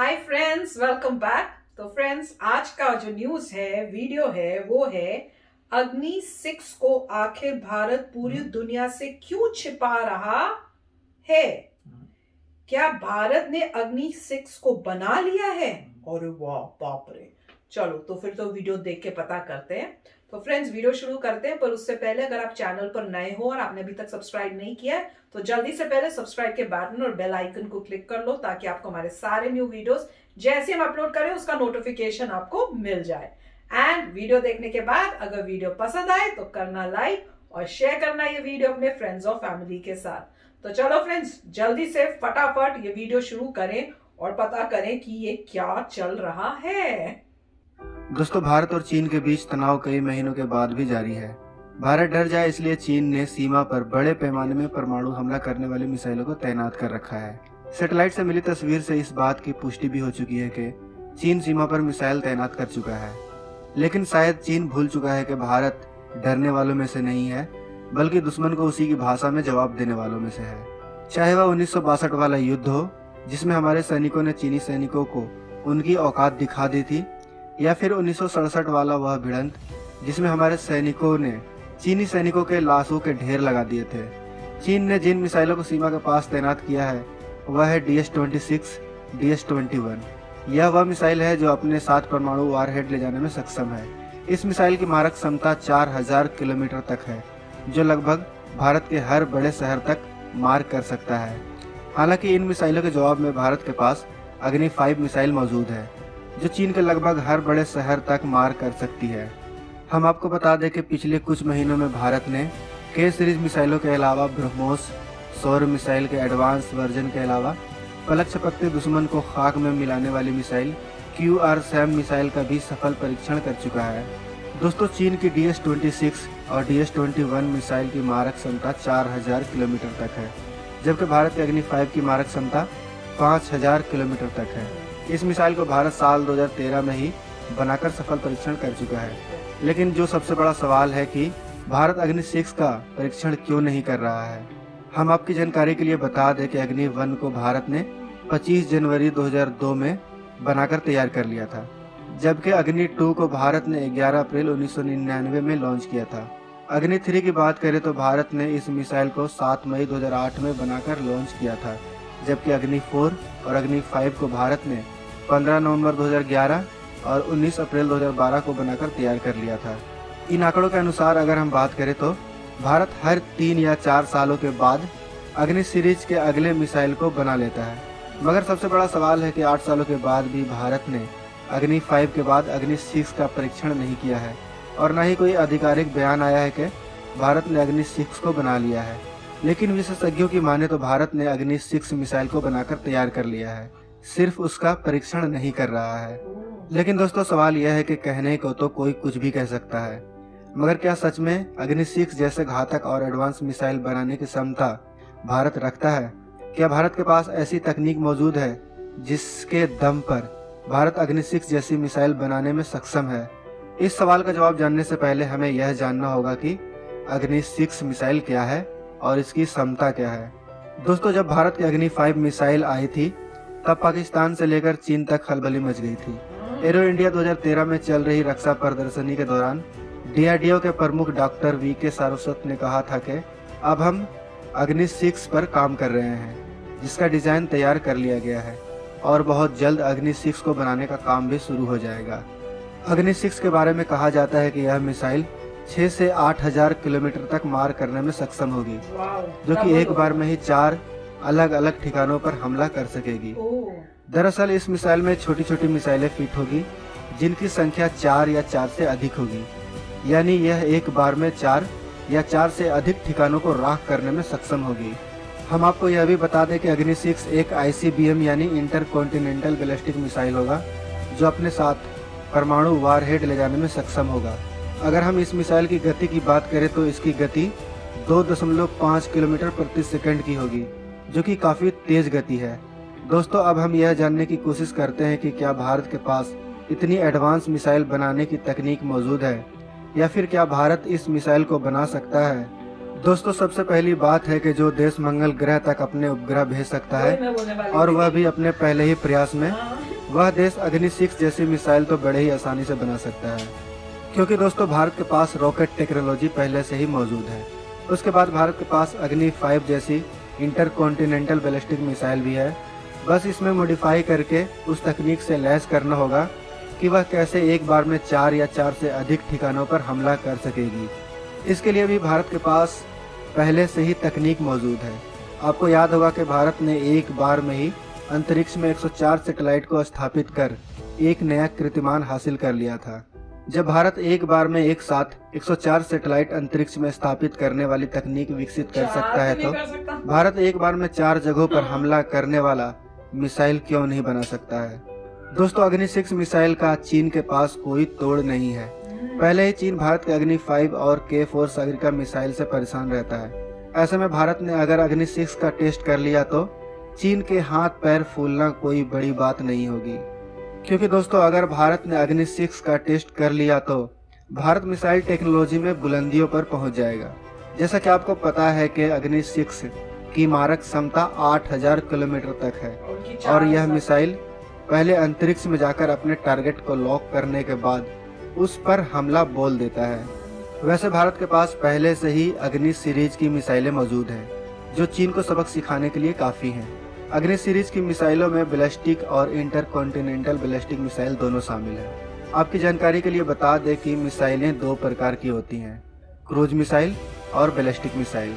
हाय friends, welcome back. तो friends, आज का जो न्यूज है, वीडियो है, वो है अग्नि 6 को आखिर भारत पूरी दुनिया से क्यों छिपा रहा है। क्या भारत ने अग्नि 6 को बना लिया है? और वाह बाप रे, चलो तो फिर तो वीडियो देख के पता करते हैं। तो फ्रेंड्स, वीडियो शुरू करते हैं, पर उससे पहले अगर आप चैनल पर नए हो और आपने अभी तक सब्सक्राइब नहीं किया है तो जल्दी से पहले सब्सक्राइब के बटन और बेल आइकन को क्लिक कर लो, ताकि आपको हमारे सारे न्यू वीडियोस जैसे हम अपलोड करें उसका नोटिफिकेशन आपको मिल जाए। एंड वीडियो देखने के बाद अगर वीडियो पसंद आए तो करना लाइक और शेयर करना ये वीडियो अपने फ्रेंड्स और फैमिली के साथ। तो चलो फ्रेंड्स, जल्दी से फटाफट ये वीडियो शुरू करें और पता करें कि ये क्या चल रहा है। दोस्तों, भारत और चीन के बीच तनाव कई महीनों के बाद भी जारी है। भारत डर जाए इसलिए चीन ने सीमा पर बड़े पैमाने में परमाणु हमला करने वाली मिसाइलों को तैनात कर रखा है। सैटेलाइट से मिली तस्वीर से इस बात की पुष्टि भी हो चुकी है कि चीन सीमा पर मिसाइल तैनात कर चुका है। लेकिन शायद चीन भूल चुका है कि भारत डरने वालों में से नहीं है, बल्कि दुश्मन को उसी की भाषा में जवाब देने वालों में से है। चाहे वह 1962 वाला युद्ध हो, जिसमें हमारे सैनिकों ने चीनी सैनिकों को उनकी औकात दिखा दी थी, या फिर 1967 वाला वह भिड़ंत, जिसमें हमारे सैनिकों ने चीनी सैनिकों के लाशों के ढेर लगा दिए थे। चीन ने जिन मिसाइलों को सीमा के पास तैनात किया है वह है DS-26, DS-21। यह वह मिसाइल है जो अपने साथ परमाणु वारहेड ले जाने में सक्षम है। इस मिसाइल की मारक क्षमता 4000 किलोमीटर तक है, जो लगभग भारत के हर बड़े शहर तक मार कर सकता है। हालांकि इन मिसाइलों के जवाब में भारत के पास अग्नि 5 मिसाइल मौजूद है, जो चीन के लगभग हर बड़े शहर तक मार कर सकती है। हम आपको बता दें कि पिछले कुछ महीनों में भारत ने K सीरीज मिसाइलों के अलावा ब्रह्मोस सौर मिसाइल के एडवांस वर्जन के अलावा पलक झपकते दुश्मन को खाक में मिलाने वाली मिसाइल QR-SAM मिसाइल का भी सफल परीक्षण कर चुका है। दोस्तों, चीन की DS-26 और DS-21 मिसाइल की मारक क्षमता 4000 किलोमीटर तक है, जबकि भारत की अग्नि 5 की मारक क्षमता 5000 किलोमीटर तक है। इस मिसाइल को भारत साल 2013 में ही बनाकर सफल परीक्षण कर चुका है। लेकिन जो सबसे बड़ा सवाल है कि भारत अग्नि 6 का परीक्षण क्यों नहीं कर रहा है। हम आपकी जानकारी के लिए बता दें कि अग्नि 1 को भारत ने 25 जनवरी 2002 में बनाकर तैयार कर लिया था, जबकि अग्नि 2 को भारत ने 11 अप्रैल 1999 में लॉन्च किया था। अग्नि 3 की बात करें तो भारत ने इस मिसाइल को 7 मई 2008 में बनाकर लॉन्च किया था, जबकि अग्नि 4 और अग्नि 5 को भारत ने 15 नवंबर 2011 और 19 अप्रैल 2012 को बनाकर तैयार कर लिया था। इन आंकड़ों के अनुसार अगर हम बात करें तो भारत हर 3 या 4 सालों के बाद अग्नि सीरीज के अगले मिसाइल को बना लेता है। मगर सबसे बड़ा सवाल है कि 8 सालों के बाद भी भारत ने अग्नि 5 के बाद अग्नि 6 का परीक्षण नहीं किया है, और न ही कोई आधिकारिक बयान आया है कि भारत ने अग्नि 6 को बना लिया है। लेकिन विशेषज्ञों की माने तो भारत ने अग्नि 6 मिसाइल को बनाकर तैयार कर लिया है, सिर्फ उसका परीक्षण नहीं कर रहा है। लेकिन दोस्तों, सवाल यह है कि कहने को तो कोई कुछ भी कह सकता है, मगर क्या सच में अग्नि 6 जैसे घातक और एडवांस मिसाइल बनाने की क्षमता भारत रखता है? क्या भारत के पास ऐसी तकनीक मौजूद है जिसके दम पर भारत अग्नि 6 जैसी मिसाइल बनाने में सक्षम है? इस सवाल का जवाब जानने से पहले हमें यह जानना होगा कि अग्नि 6 मिसाइल क्या है और इसकी क्षमता क्या है। दोस्तों, जब भारत की अग्नि 5 मिसाइल आई थी तब पाकिस्तान से लेकर चीन तक खलबली मच गई थी। एरो इंडिया 2013 में चल रही रक्षा प्रदर्शनी के दौरान DRDO के प्रमुख डॉक्टर VK सारस्वत ने कहा था कि अब हम अग्नि 6 पर काम कर रहे हैं, जिसका डिजाइन तैयार कर लिया गया है और बहुत जल्द अग्नि 6 को बनाने का काम भी शुरू हो जाएगा। अग्नि 6 के बारे में कहा जाता है कि यह मिसाइल 6 से 8000 किलोमीटर तक मार करने में सक्षम होगी, जो कि एक बार में ही 4 अलग अलग ठिकानों पर हमला कर सकेगी। दरअसल इस मिसाइल में छोटी छोटी मिसाइलें फिट होगी, जिनकी संख्या 4 या 4 से अधिक होगी, यानी यह एक बार में 4 या 4 से अधिक ठिकानों को राख करने में सक्षम होगी। हम आपको यह भी बता दें कि अग्नि 6 एक ICBM यानी इंटरकॉन्टिनेंटल बैलिस्टिक मिसाइल होगा, जो अपने साथ परमाणु वारहेड ले जाने में सक्षम होगा। अगर हम इस मिसाइल की गति की बात करें तो इसकी गति 2.5 किलोमीटर प्रति सेकंड की होगी, जो कि काफ़ी तेज गति है। दोस्तों, अब हम यह जानने की कोशिश करते हैं कि क्या भारत के पास इतनी एडवांस मिसाइल बनाने की तकनीक मौजूद है, या फिर क्या भारत इस मिसाइल को बना सकता है। दोस्तों, सबसे पहली बात है कि जो देश मंगल ग्रह तक अपने उपग्रह भेज सकता है, और वह भी अपने पहले ही प्रयास में वह देश अग्नि 6 जैसी मिसाइल तो बड़े ही आसानी से बना सकता है, क्योंकि दोस्तों भारत के पास रॉकेट टेक्नोलॉजी पहले से ही मौजूद है। उसके बाद भारत के पास अग्नि 5 जैसी इंटरकॉन्टिनेंटल बैलिस्टिक मिसाइल भी है। बस इसमें मॉडिफाई करके उस तकनीक से लैस करना होगा कि वह कैसे एक बार में 4 या 4 से अधिक ठिकानों पर हमला कर सकेगी। इसके लिए भी भारत के पास पहले से ही तकनीक मौजूद है। आपको याद होगा कि भारत ने एक बार में ही अंतरिक्ष में 104 सैटेलाइट को स्थापित कर एक नया कीर्तिमान हासिल कर लिया था। जब भारत एक बार में एक साथ 104 सैटेलाइट अंतरिक्ष में स्थापित करने वाली तकनीक विकसित कर सकता है, तो भारत एक बार में 4 जगहों पर हमला करने वाला मिसाइल क्यों नहीं बना सकता है। दोस्तों अग्नि 6 मिसाइल का चीन के पास कोई तोड़ नहीं है। पहले ही चीन भारत के अग्नि 5 और K4 सागरिका मिसाइल से परेशान रहता है। ऐसे में भारत ने अगर अग्नि 6 का टेस्ट कर लिया तो चीन के हाथ पैर फूलना कोई बड़ी बात नहीं होगी, क्योंकि दोस्तों अगर भारत ने अग्नि 6 का टेस्ट कर लिया तो भारत मिसाइल टेक्नोलॉजी में बुलंदियों पर पहुंच जाएगा। जैसा कि आपको पता है कि अग्नि 6 की मारक क्षमता 8000 किलोमीटर तक है और यह मिसाइल पहले अंतरिक्ष में जाकर अपने टारगेट को लॉक करने के बाद उस पर हमला बोल देता है। वैसे भारत के पास पहले से ही अग्नि सीरीज की मिसाइलें मौजूद हैं, जो चीन को सबक सिखाने के लिए काफ़ी हैं। अग्नि सीरीज की मिसाइलों में बैलिस्टिक और इंटरकॉन्टिनेंटल बैलिस्टिक मिसाइल दोनों शामिल हैं। आपकी जानकारी के लिए बता दें कि मिसाइलें 2 प्रकार की होती हैं, क्रूज मिसाइल और बैलिस्टिक मिसाइल।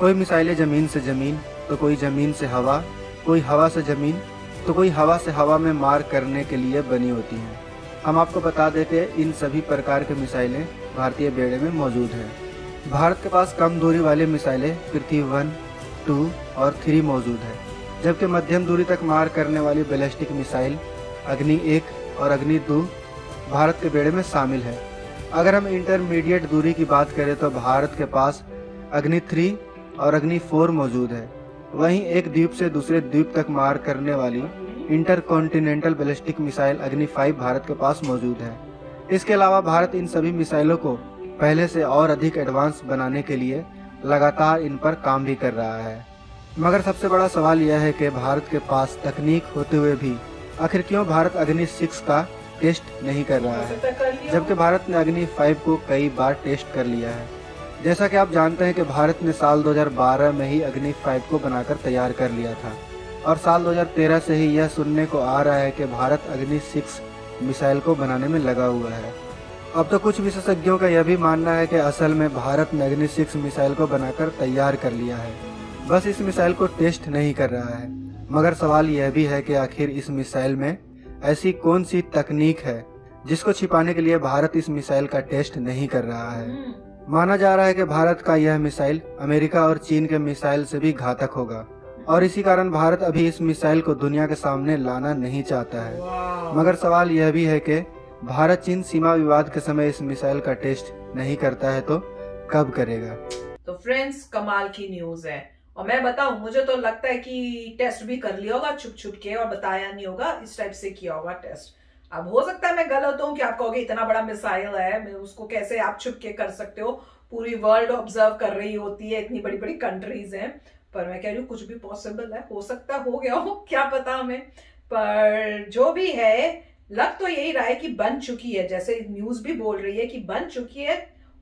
कोई मिसाइलें ज़मीन से ज़मीन, तो कोई ज़मीन से हवा, कोई हवा से ज़मीन, तो कोई हवा से हवा में मार करने के लिए बनी होती हैं। हम आपको बता देते हैं इन सभी प्रकार के मिसाइलें भारतीय बेड़े में मौजूद हैं। भारत के पास कम दूरी वाली मिसाइलें पृथ्वी 1, 2 और 3 मौजूद हैं, जबकि मध्यम दूरी तक मार करने वाली बैलिस्टिक मिसाइल अग्नि 1 और अग्नि 2 भारत के बेड़े में शामिल है। अगर हम इंटरमीडिएट दूरी की बात करें तो भारत के पास अग्नि 3 और अग्नि 4 मौजूद है। वहीं एक द्वीप से दूसरे द्वीप तक मार करने वाली इंटरकॉन्टिनेंटल बैलिस्टिक मिसाइल अग्नि 5 भारत के पास मौजूद है। इसके अलावा भारत इन सभी मिसाइलों को पहले से और अधिक एडवांस बनाने के लिए लगातार इन पर काम भी कर रहा है। मगर सबसे बड़ा सवाल यह है कि भारत के पास तकनीक होते हुए भी आखिर क्यों भारत अग्नि 6 का टेस्ट नहीं कर रहा है, जबकि भारत ने अग्नि 5 को कई बार टेस्ट कर लिया है। जैसा कि आप जानते हैं कि भारत ने साल 2012 में ही अग्नि 5 को बनाकर तैयार कर लिया था और साल 2013 से ही यह सुनने को आ रहा है कि भारत अग्नि 6 मिसाइल को बनाने में लगा हुआ है। अब तो कुछ विशेषज्ञों का यह भी मानना है कि असल में भारत ने अग्नि 6 मिसाइल को बनाकर तैयार कर लिया है, बस इस मिसाइल को टेस्ट नहीं कर रहा है। मगर सवाल यह भी है कि आखिर इस मिसाइल में ऐसी कौन सी तकनीक है जिसको छिपाने के लिए भारत इस मिसाइल का टेस्ट नहीं कर रहा है। माना जा रहा है कि भारत का यह मिसाइल अमेरिका और चीन के मिसाइल से भी घातक होगा और इसी कारण भारत अभी इस मिसाइल को दुनिया के सामने लाना नहीं चाहता है। मगर सवाल यह भी है कि भारत चीन सीमा विवाद के समय इस मिसाइल का टेस्ट नहीं करता है तो कब करेगा। तो फ्रेंड्स कमाल की न्यूज है और मैं बताऊं मुझे तो लगता है कि टेस्ट भी कर लिया होगा छुप छुप के और बताया नहीं होगा, इस टाइप से किया होगा टेस्ट। अब हो सकता है मैं गलत हूं कि आप कहोगे इतना बड़ा मिसाइल है मैं उसको कैसे आप छुप के कर सकते हो, पूरी वर्ल्ड ऑब्जर्व कर रही होती है, इतनी बड़ी बड़ी कंट्रीज हैं। पर मैं कह रही हूँ कुछ भी पॉसिबल है, हो सकता हो गया हो, क्या पता हमें। पर जो भी है लग तो यही रहा है कि बन चुकी है, जैसे न्यूज भी बोल रही है कि बन चुकी है,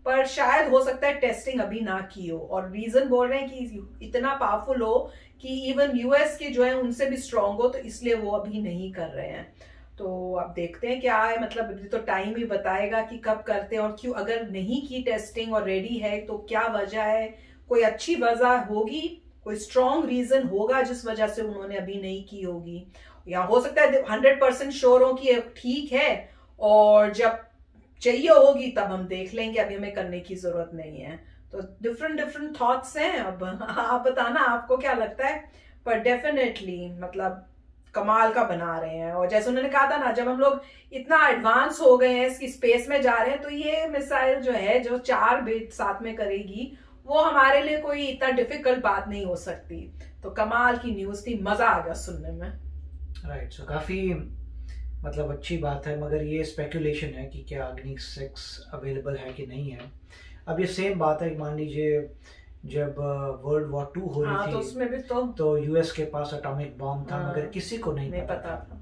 पर शायद हो सकता है टेस्टिंग अभी ना की हो। और रीजन बोल रहे हैं कि इतना पावरफुल हो कि इवन यूएस के जो है उनसे भी स्ट्रांग हो, तो इसलिए वो अभी नहीं कर रहे हैं। तो आप देखते हैं क्या है, मतलब अभी तो टाइम ही बताएगा कि कब करते हैं और क्यों। अगर नहीं की टेस्टिंग और रेडी है तो क्या वजह है, कोई अच्छी वजह होगी, कोई स्ट्रॉन्ग रीजन होगा जिस वजह से उन्होंने अभी नहीं की होगी। या हो सकता है 100% श्योर हो कि ठीक है और जब चाहिए होगी तब हम देख लेंगे, अभी हमें करने की जरूरत नहीं है। तो डिफरेंट थॉट्स हैं, अब आप बताना आपको क्या लगता है। पर डेफिनेटली मतलब कमाल का बना रहे हैं और जैसे उन्होंने कहा था ना जब हम लोग इतना एडवांस हो गए हैं इसकी स्पेस में जा रहे हैं तो ये मिसाइल जो है जो 4 बेट साथ में करेगी वो हमारे लिए कोई इतना डिफिकल्ट बात नहीं हो सकती। तो कमाल की न्यूज थी, मजा आ गया सुनने में। राइट, सो काफी मतलब अच्छी बात है। मगर ये स्पेकुलेशन है कि क्या अग्नि 6 अवेलेबल है कि नहीं है। अब ये सेम बात है, मान लीजिए जब वर्ल्ड वॉर 2 हो रही थी तो उसमें भी तो यूएस के पास एटॉमिक बॉम्ब था मगर किसी को नहीं पता था।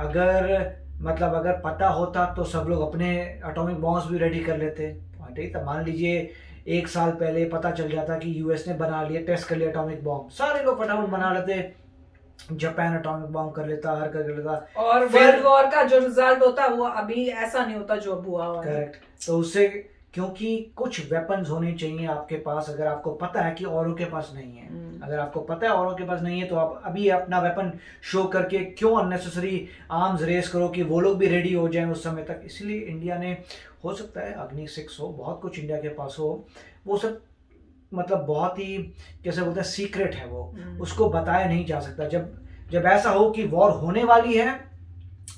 अगर मतलब अगर पता होता तो सब लोग अपने एटॉमिक बॉम्ब्स भी रेडी कर लेते। ठीक है, मान लीजिए एक साल पहले पता चल जाता कि यूएस ने बना लिया, टेस्ट कर लिया एटॉमिक बॉम्ब, सारे लोग फटाफट बना लेते, जापान एटॉमिक बॉम्ब कर लेता, हर कर लेता, और वर्ल्ड वॉर का जो रिजल्ट होता वो अभी ऐसा नहीं होता जो अब हुआ। करेक्ट। तो उससे क्योंकि कुछ वेपन्स होने चाहिए आपके पास अगर आपको पता है कि औरों के पास नहीं है। अगर आपको पता है औरों के पास नहीं है तो आप अभी अपना वेपन शो करके क्यों अननेसेसरी आर्म्स रेस करो कि वो लोग भी रेडी हो जाएं उस समय तक। इसलिए इंडिया ने, हो सकता है अग्नि 6 हो, बहुत कुछ इंडिया के पास हो, वो सब मतलब बहुत ही जैसे बोलते हैं सीक्रेट है, वो उसको बताया नहीं जा सकता। जब ऐसा हो कि वॉर होने वाली है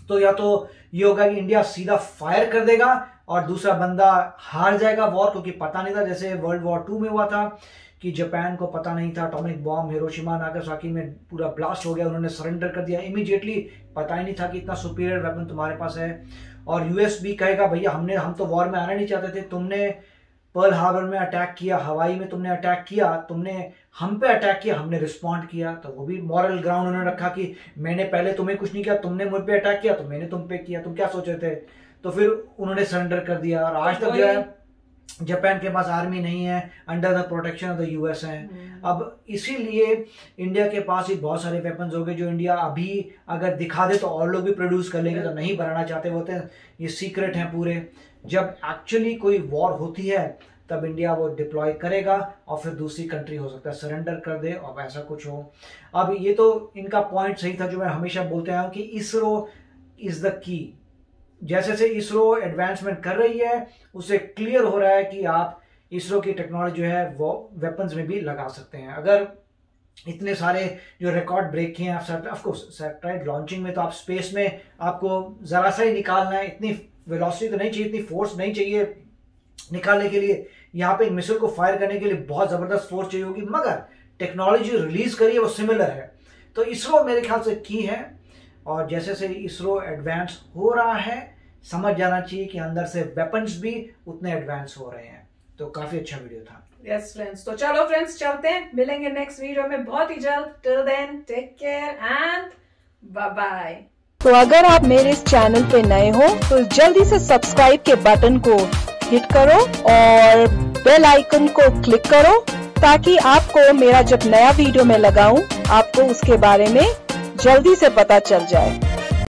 तो या तो ये होगा कि इंडिया सीधा फायर कर देगा और दूसरा बंदा हार जाएगा वॉर, क्योंकि पता नहीं था, जैसे वर्ल्ड वॉर 2 में हुआ था कि जापान को पता नहीं था एटॉमिक बॉम्ब, हिरोशिमा नागासाकी में पूरा ब्लास्ट हो गया, उन्होंने सरेंडर कर दिया इमीडिएटली, पता ही नहीं था कि इतना सुपीरियर वेपन तुम्हारे पास है। और यूएस भी कहेगा भैया हम तो वॉर में आना नहीं चाहते थे, तुमने पर्ल हार्बर में अटैक किया, हवाई में तुमने अटैक किया, तुमने हम पे अटैक किया, हमने रिस्पॉन्ड किया, तो वो भी मॉरल ग्राउंड उन्होंने रखा कि मैंने पहले तुम्हें कुछ नहीं किया, तुमने मुझ पे अटैक किया तो मैंने तुम पे किया, तुम क्या सोच रहे थे, तो फिर उन्होंने सरेंडर कर दिया। और आज तक जो है जापान के पास आर्मी नहीं है, under the protection of the US है। अब इसीलिए इंडिया के पास ही बहुत सारे वेपन्स हो गए जो इंडिया अभी अगर दिखा दे तो और लोग भी प्रोड्यूस कर लेंगे, तो नहीं बनाना चाहते वो, तो ये सीक्रेट हैं पूरे। जब एक्चुअली कोई वॉर होती है तब इंडिया वो डिप्लॉय करेगा और फिर दूसरी कंट्री हो सकता है सरेंडर कर दे और वैसा कुछ हो। अब ये तो इनका पॉइंट सही था जो मैं हमेशा बोलते आया हूँ कि इसरो इज द की। जैसे इसरो एडवांसमेंट कर रही है उसे क्लियर हो रहा है कि आप इसरो की टेक्नोलॉजी जो है वो वेपन्स में भी लगा सकते हैं। अगर इतने सारे जो रिकॉर्ड ब्रेक किए हैं आप, ऑफ कोर्स सैटेलाइट लॉन्चिंग में तो आप स्पेस में आपको जरा सा ही निकालना है, इतनी वेलोसिटी तो नहीं चाहिए, इतनी फोर्स नहीं चाहिए निकालने के लिए, यहाँ पे एक मिसाइल को फायर करने के लिए बहुत जबरदस्त फोर्स चाहिए होगी, मगर टेक्नोलॉजी रिलीज करिए वो सिमिलर है। तो इसरो मेरे ख्याल से की है, और जैसे इसरो एडवांस हो रहा है समझ जाना चाहिए कि अंदर से वेपन्स भी उतने एडवांस हो रहे हैं। तो काफी अच्छा वीडियो था। यस फ्रेंड्स, तो चलो फ्रेंड्स चलते हैं, मिलेंगे नेक्स्ट वीडियो में बहुत ही जल्द। Till then take care and bye bye. तो अगर आप मेरे इस चैनल पे नए हो तो जल्दी से सब्सक्राइब के बटन को हिट करो और बेल आइकन को क्लिक करो ताकि आपको मेरा जब नया वीडियो में लगाऊं आपको उसके बारे में जल्दी से पता चल जाए।